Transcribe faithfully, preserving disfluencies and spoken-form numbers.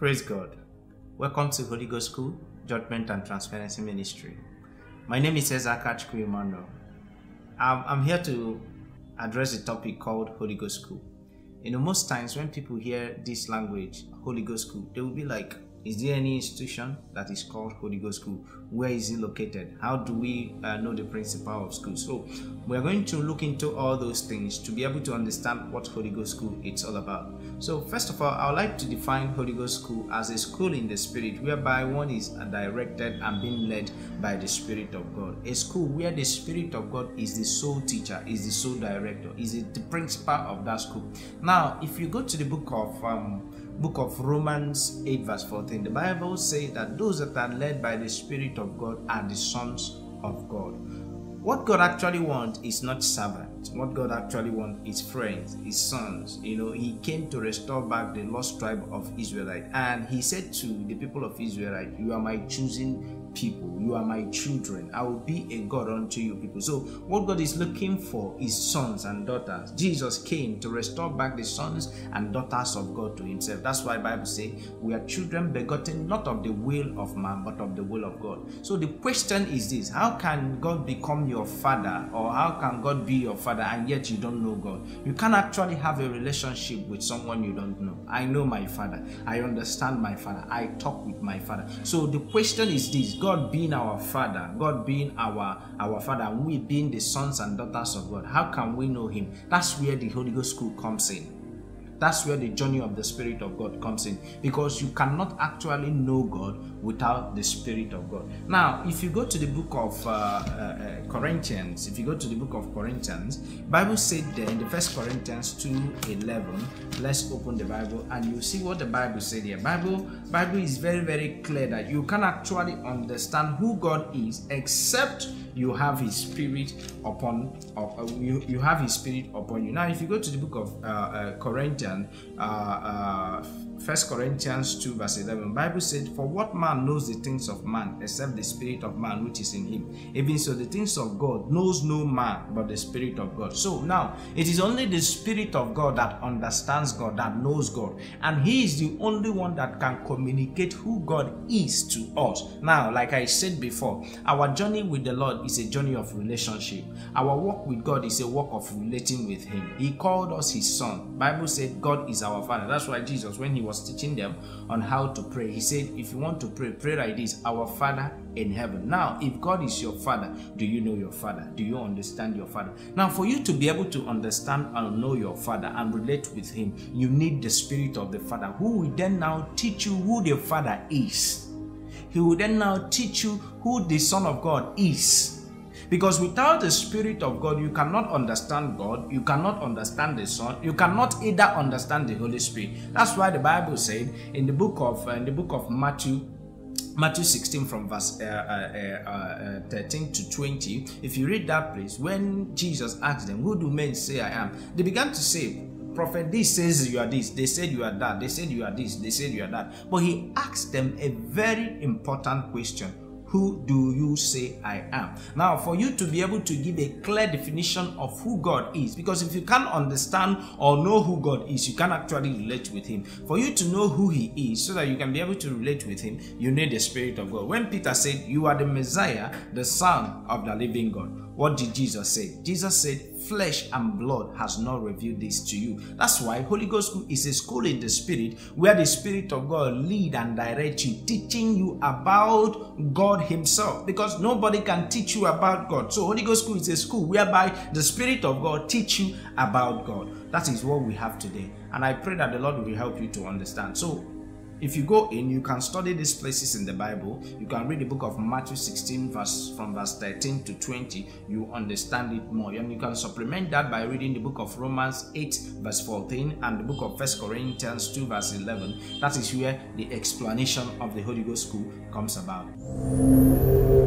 Praise God. Welcome to Holy Ghost School, Judgment and Transparency Ministry. My name is Eze Emmanuel. I'm, I'm here to address a topic called Holy Ghost School. You know, most times when people hear this language, Holy Ghost School, they will be like, is there any institution that is called Holy Ghost School? Where is it located? How do we uh, know the principal of school? So we're going to look into all those things to be able to understand what Holy Ghost School is all about. So first of all, I would like to define Holy Ghost School as a school in the Spirit, whereby one is directed and being led by the Spirit of God. A school where the Spirit of God is the sole teacher, is the sole director, is the principal of that school. Now, if you go to the book of um, Book of Romans eight verse fourteen, the Bible says that those that are led by the Spirit of God are the sons of God. What God actually wants is not servants. What God actually wants is friends, his sons. You know, he came to restore back the lost tribe of Israelite. And he said to the people of Israelite, you are my choosing people. You are my children. I will be a God unto you people. So what God is looking for is sons and daughters. Jesus came to restore back the sons and daughters of God to himself. That's why the Bible says we are children begotten not of the will of man, but of the will of God. So the question is this: how can God become your father, or how can God be your father and yet you don't know God? You can't actually have a relationship with someone you don't know. I know my father, I understand my father, I talk with my father. So the question is this: God being our father, God being our our father, and we being the sons and daughters of God, how can we know him? That's where the Holy Ghost School comes in. That's where the journey of the Spirit of God comes in, because you cannot actually know God without the Spirit of God. Now, if you go to the book of uh, uh, Corinthians, if you go to the book of Corinthians, Bible said there in the First Corinthians two eleven, let's open the Bible and you see what the Bible said here. Bible, Bible is very, very clear that you can actually understand who God is except you have his spirit upon uh, you, you have his spirit upon you. Now, if you go to the book of uh, uh, Corinthians, uh, uh, First Corinthians two verse eleven, Bible said, for what man knows the things of man except the spirit of man which is in him? Even so, the things of God knows no man but the Spirit of God. So now it is only the Spirit of God that understands God, that knows God, and he is the only one that can communicate who God is to us. Now, like I said before, our journey with the Lord is a journey of relationship. Our walk with God is a walk of relating with him. He called us his son. Bible said God is our father. That's why Jesus, when he was teaching them on how to pray, he said, if you want to pray, pray like this: our Father in heaven. Now, if God is your father, do you know your father? Do you understand your father? Now, for you to be able to understand and know your father and relate with him, you need the Spirit of the Father, who will then now teach you who the Father is. He will then now teach you who the Son of God is. Because without the Spirit of God, you cannot understand God, you cannot understand the Son, you cannot either understand the Holy Spirit. That's why the Bible said in the book of uh, in the book of Matthew, Matthew sixteen from verse uh, uh, uh, uh, thirteen to twenty. If you read that place, when Jesus asked them, "Who do men say I am?" they began to say, prophet this says you are this, they said you are that, they said you are this, they said you are that. But he asked them a very important question: who do you say I am? Now, for you to be able to give a clear definition of who God is, because if you can't understand or know who God is, you can't actually relate with him. For you to know who he is so that you can be able to relate with him, you need the Spirit of God. When Peter said, you are the Messiah, the Son of the living God, what did Jesus say? Jesus said, flesh and blood has not revealed this to you. That's why Holy Ghost School is a school in the Spirit, where the Spirit of God lead and direct you, teaching you about God himself, because nobody can teach you about God. So Holy Ghost School is a school whereby the Spirit of God teach you about God. That is what we have today, and I pray that the Lord will help you to understand. So if you go in, you can study these places in the Bible. You can read the book of Matthew sixteen verse, from verse thirteen to twenty. You understand it more. And you can supplement that by reading the book of Romans eight verse fourteen and the book of First Corinthians two verse eleven. That is where the explanation of the Holy Ghost School comes about.